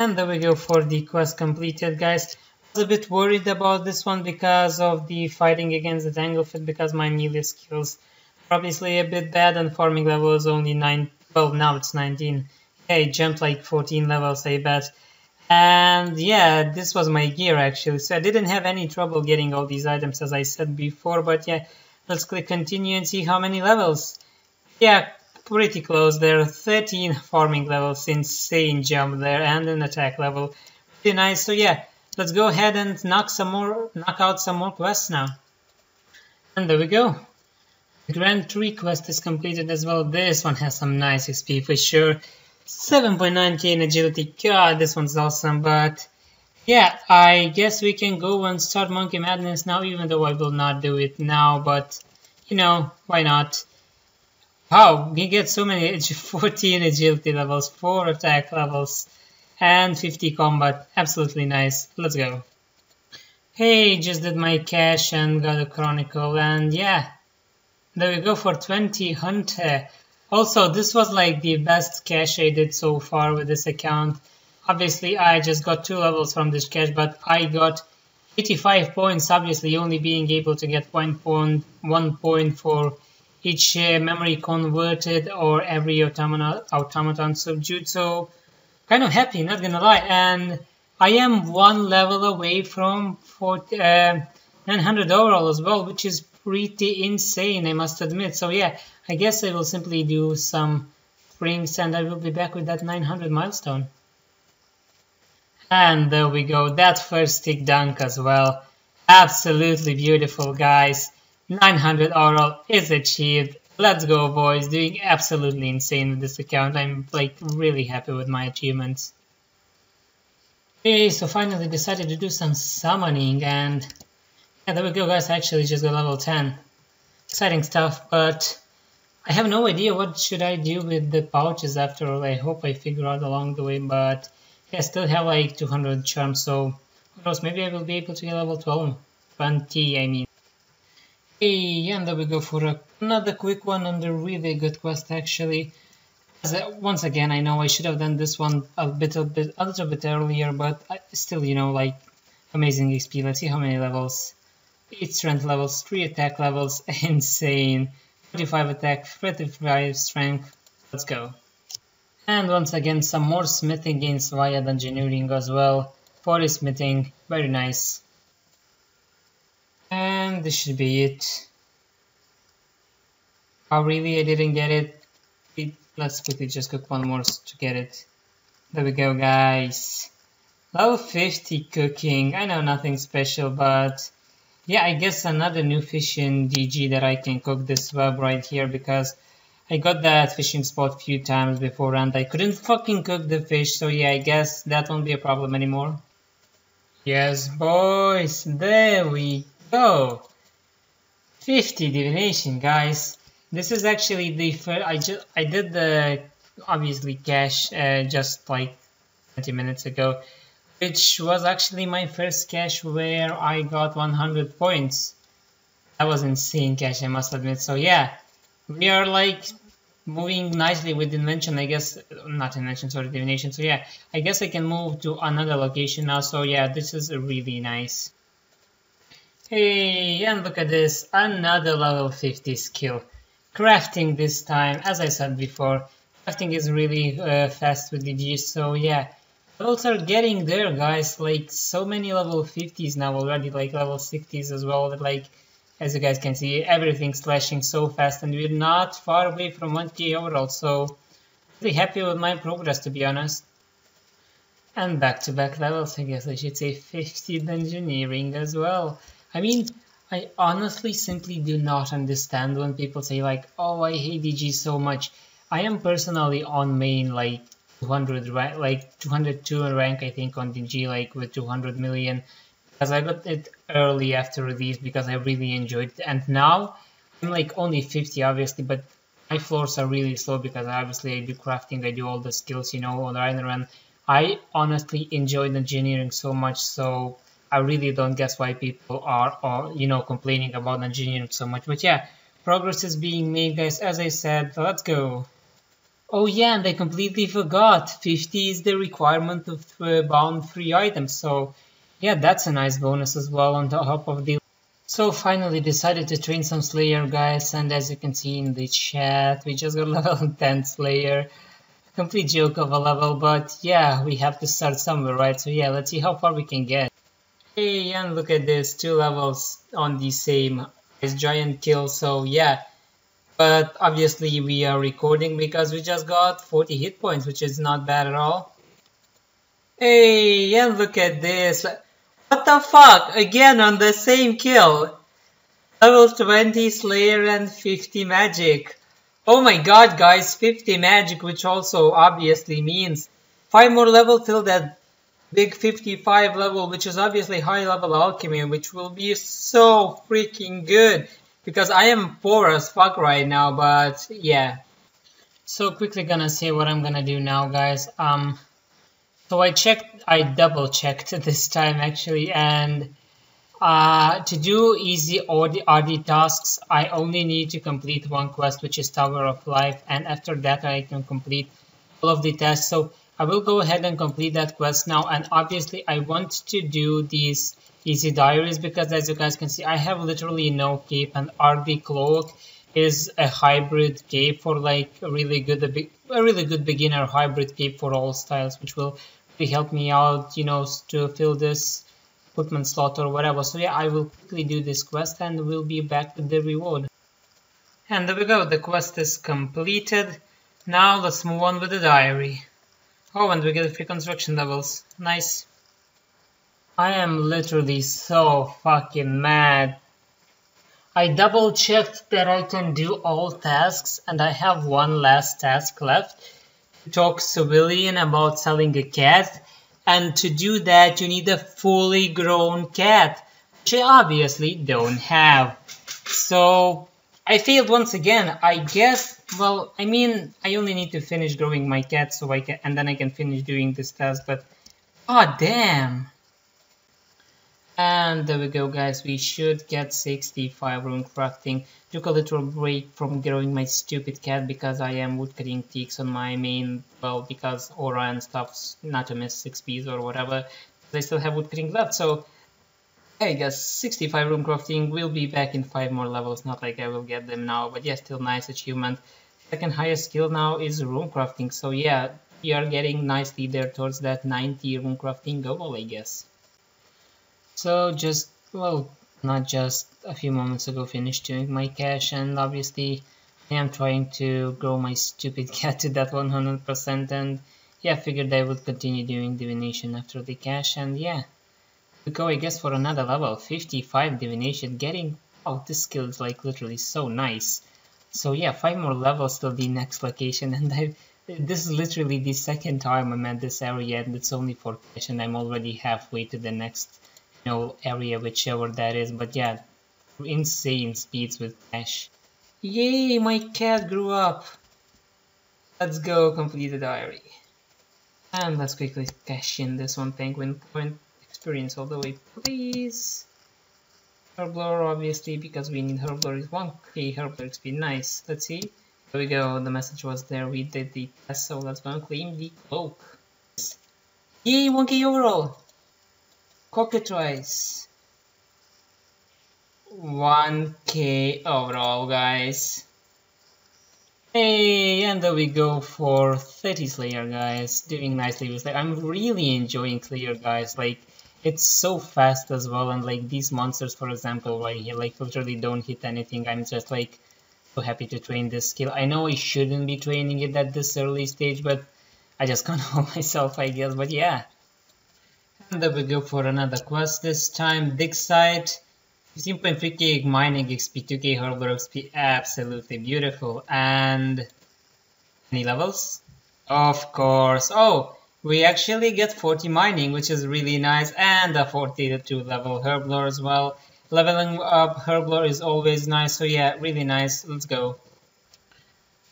And there we go, for the quest completed, guys. I was a bit worried about this one because of the fighting against the Tanglefit, because my melee skills are obviously a bit bad and farming level is only 9, well now it's 19. I jumped like 14 levels, I bet. And yeah, this was my gear actually, so I didn't have any trouble getting all these items as I said before, but yeah, let's click continue and see how many levels. Yeah, pretty close there, 13 farming levels, insane jump there, and an attack level, pretty nice. So yeah, let's go ahead and knock out some more quests now. And there we go. The Grand Tree quest is completed as well. This one has some nice XP for sure. 7.9k in agility, god, this one's awesome. But yeah, I guess we can go and start Monkey Madness now, even though I will not do it now, but you know, why not? Wow, we get so many, 14 agility levels, 4 attack levels, and 50 combat, absolutely nice. Let's go. Hey, just did my cash and got a chronicle, and yeah, there we go for 20 hunter. Also, this was like the best cache I did so far with this account. Obviously, I just got 2 levels from this cache, but I got 85 points, obviously only being able to get 1 point for each memory converted or every automaton subdued. So, kind of happy, not gonna lie. And I am 1 level away from 900 overall as well, which is pretty insane, I must admit. So yeah, I guess I will simply do some springs and I will be back with that 900 milestone. And there we go, that first stick dunk as well, absolutely beautiful, guys. 900 overall is achieved. Let's go, boys. Doing absolutely insane with this account. I'm like really happy with my achievements. Okay, so finally decided to do some summoning, and yeah, there we go, guys. I actually just got level 10. Exciting stuff, but I have no idea what should I do with the pouches after all. I hope I figure out along the way, but yeah, I still have like 200 charms, so who knows, maybe I will be able to get level 12, 20, I mean. Okay, and there we go for another quick one and a really good quest actually. Once again, I know I should have done this one a little bit earlier, but I still, you know, like amazing XP. Let's see how many levels. 8 strength levels, 3 attack levels, insane, 35 attack, 35 strength, let's go. And once again, some more smithing gains via dungeoneering as well, 40 smithing, very nice. And this should be it. Oh really, I didn't get it. Let's quickly just cook one more to get it. There we go, guys. Level 50 cooking, I know nothing special, but yeah, I guess another new fishing DG that I can cook this web right here, because I got that fishing spot a few times before and I couldn't fucking cook the fish, so yeah, I guess that won't be a problem anymore. Yes, boys, there we go. 50 divination, guys. This is actually the first, I did the, obviously, cache just like 20 minutes ago, which was actually my first cache where I got 100 points. That was insane cache, I must admit. So yeah, we are like moving nicely with invention, I guess. Not invention, sorry, divination. So yeah, I guess I can move to another location now. So yeah, this is really nice. Hey, and look at this, another level 50 skill. Crafting this time, as I said before, crafting is really fast with DG, so yeah. Levels are getting there, guys, like so many level 50s now already, like level 60s as well, that like, as you guys can see, everything's slashing so fast and we're not far away from 1k overall, so really happy with my progress, to be honest. And back-to-back levels, I guess I should say 50 dungeoneering as well. I mean, I honestly simply do not understand when people say like, oh, I hate DG so much. I am personally on main, like, 200 rank, like 202 in rank I think on DG, like with 200 million, because I got it early after release because I really enjoyed it, and now I'm like only 50 obviously, but my floors are really slow because obviously I do crafting, I do all the skills, you know, on the Ironman. I honestly enjoyed engineering so much, so I really don't guess why people are, or you know, complaining about engineering so much. But yeah, progress is being made, guys, as I said, so let's go. Oh yeah, and I completely forgot. 50 is the requirement of bound 3 items, so yeah, that's a nice bonus as well on top of the... So finally decided to train some Slayer guys, and as you can see in the chat, we just got level 10 Slayer. Complete joke of a level, but yeah, we have to start somewhere, right? So yeah, let's see how far we can get. Hey, and look at this, 2 levels on the same ice giant kill, so yeah. But obviously we are recording because we just got 40 hit points, which is not bad at all. Hey, and look at this. What the fuck? Again on the same kill. Level 20 Slayer and 50 magic. Oh my god guys, 50 magic, which also obviously means 5 more level till that big 55 level, which is obviously high level alchemy, which will be so freaking good, because I am poor as fuck right now, but yeah. So quickly gonna say what I'm gonna do now guys. So I double checked this time actually, and to do easy RD tasks, I only need to complete 1 quest, which is Tower of Life, and after that I can complete all of the tasks. So I will go ahead and complete that quest now, and obviously I want to do these easy diaries because as you guys can see, I have literally no cape, and RD Cloak is a hybrid cape for like a really good beginner hybrid cape for all styles, which will really help me out, you know, to fill this equipment slot or whatever. So yeah, I will quickly do this quest and we'll be back with the reward. And there we go, the quest is completed. Now let's move on with the diary. Oh, and we get free construction levels. Nice. I am literally so fucking mad. I double checked that I can do all tasks, and I have 1 last task left. To talk civilian about selling a cat. And to do that, you need a fully grown cat, which I obviously don't have. So, I failed once again. I guess, well, I mean, I only need to finish growing my cat, so I can, and then I can finish doing this task, but, oh, damn. And there we go, guys. We should get 65 rune crafting. Took a little break from growing my stupid cat because I am woodcutting teaks on my main, well, because aura and stuff's not to miss 6 Ps or whatever. I still have woodcutting left, so I guess 65 rune crafting. We'll be back in 5 more levels. Not like I will get them now, but yeah, still nice achievement. Second highest skill now is rune crafting, so yeah, we are getting nicely there towards that 90 rune crafting goal, I guess. So just, well, not just a few moments ago finished doing my cache, and obviously I am trying to grow my stupid cat to that 100%, and yeah, figured I would continue doing divination after the cache, and yeah, we go I guess for another level, 55 divination, getting out the skills like literally so nice. So yeah, 5 more levels till the next location, and this is literally the 2nd time I'm at this area, and it's only for cache, and I'm already halfway to the next area, whichever that is, but yeah, insane speeds with cash. Yay, my cat grew up. Let's go complete the diary. And let's quickly cash in this 1 penguin point experience all the way, please. Herblore, obviously, because we need Herblore is 1k, Herblore XP, nice. Let's see. There we go, the message was there, we did the test, so let's go and claim the cloak. Yay, 1k overall. Cockatrice, 1k overall guys. Hey, and there we go for 30 Slayer guys, doing nicely with Slayer. I'm really enjoying Slayer guys, like it's so fast as well, and like these monsters for example right here, like literally don't hit anything. I'm just like so happy to train this skill. I know I shouldn't be training it at this early stage, but I just can't help myself I guess, but yeah. And there we go for another quest this time, Dig Site, 15.3k mining XP, 2k Herblore XP, absolutely beautiful. And any levels? Of course. Oh, we actually get 40 mining, which is really nice, and a 42 level Herblore as well. Leveling up Herblore is always nice, so yeah, really nice, let's go.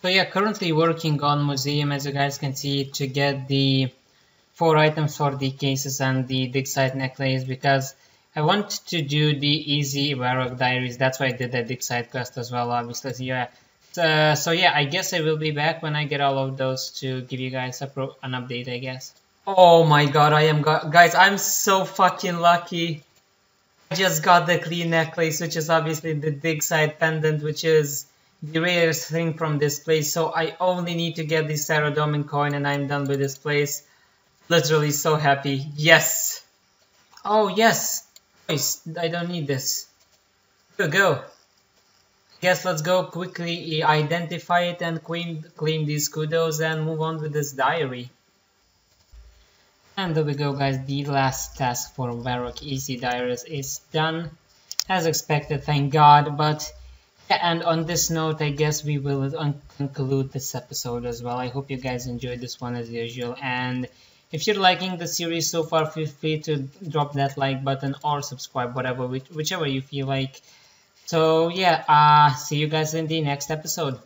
So yeah, currently working on Museum as you guys can see to get the 4 items for the cases and the Dig Site necklace, because I want to do the easy Varrock diaries. That's why I did the Dig Site quest as well, obviously. So yeah, So yeah, I guess I will be back when I get all of those to give you guys an update, I guess. Oh my god, I am, guys, I'm so fucking lucky. I just got the clean necklace, which is obviously the dig site pendant, which is the rarest thing from this place. So I only need to get the Sarodomin coin and I'm done with this place. Literally so happy. Yes! Oh yes! I don't need this. Good, go. Guess let's go quickly identify it and claim these kudos and move on with this diary. And there we go, guys, the last task for Varrock Easy Diaries is done, as expected, thank god. But yeah, and on this note, I guess we will conclude this episode as well. I hope you guys enjoyed this one as usual, and if you're liking the series so far, feel free to drop that like button or subscribe, whatever, whichever you feel like. So yeah, see you guys in the next episode.